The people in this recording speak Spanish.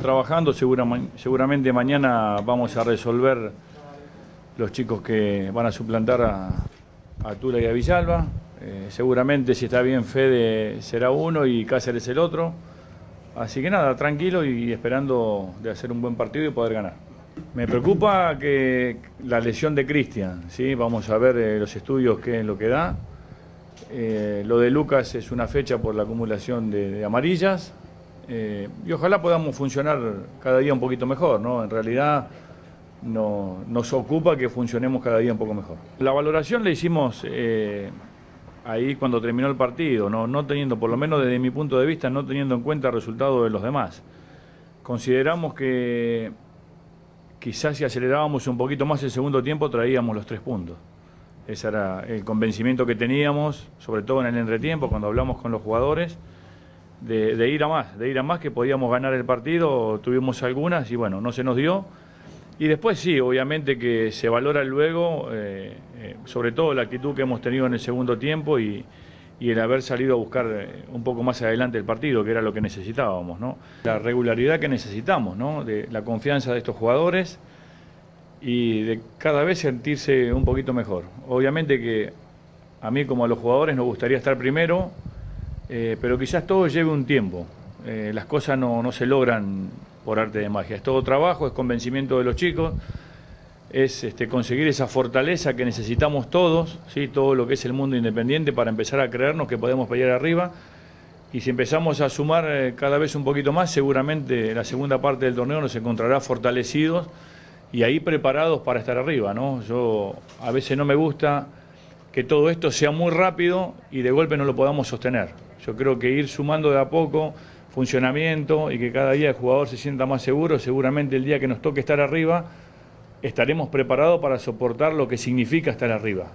estamos trabajando, seguramente mañana vamos a resolver los chicos que van a suplantar a Tula y a Villalba. Seguramente, si está bien Fede, será uno y Cáceres el otro. Así que nada, tranquilo y esperando de hacer un buen partido y poder ganar. Me preocupa que la lesión de Cristian, ¿sí? Vamos a ver los estudios, qué es lo que da. Lo de Lucas es una fecha por la acumulación de amarillas. Y ojalá podamos funcionar cada día un poquito mejor, ¿no? En realidad nos ocupa que funcionemos cada día un poco mejor. La valoración la hicimos ahí cuando terminó el partido, no teniendo, por lo menos desde mi punto de vista, no teniendo en cuenta el resultado de los demás. Consideramos que quizás si acelerábamos un poquito más el segundo tiempo traíamos los 3 puntos. Ese era el convencimiento que teníamos, sobre todo en el entretiempo, cuando hablamos con los jugadores, de ir a más, que podíamos ganar el partido. Tuvimos algunas y bueno, no se nos dio. Y después sí, obviamente que se valora luego, sobre todo la actitud que hemos tenido en el segundo tiempo y el haber salido a buscar un poco más adelante el partido, que era lo que necesitábamos, ¿no? La regularidad que necesitamos, ¿no? De la confianza de estos jugadores y de cada vez sentirse un poquito mejor. Obviamente que a mí como a los jugadores nos gustaría estar primero, pero quizás todo lleve un tiempo. Las cosas no se logran por arte de magia. Es todo trabajo, es convencimiento de los chicos, es conseguir esa fortaleza que necesitamos todos, ¿sí? Todo lo que es el mundo independiente, para empezar a creernos que podemos pelear arriba. Y si empezamos a sumar cada vez un poquito más, seguramente la segunda parte del torneo nos encontrará fortalecidos y ahí preparados para estar arriba, ¿no? Yo a veces no me gusta que todo esto sea muy rápido y de golpe no lo podamos sostener. Yo creo que ir sumando de a poco funcionamiento y que cada día el jugador se sienta más seguro, seguramente el día que nos toque estar arriba estaremos preparados para soportar lo que significa estar arriba.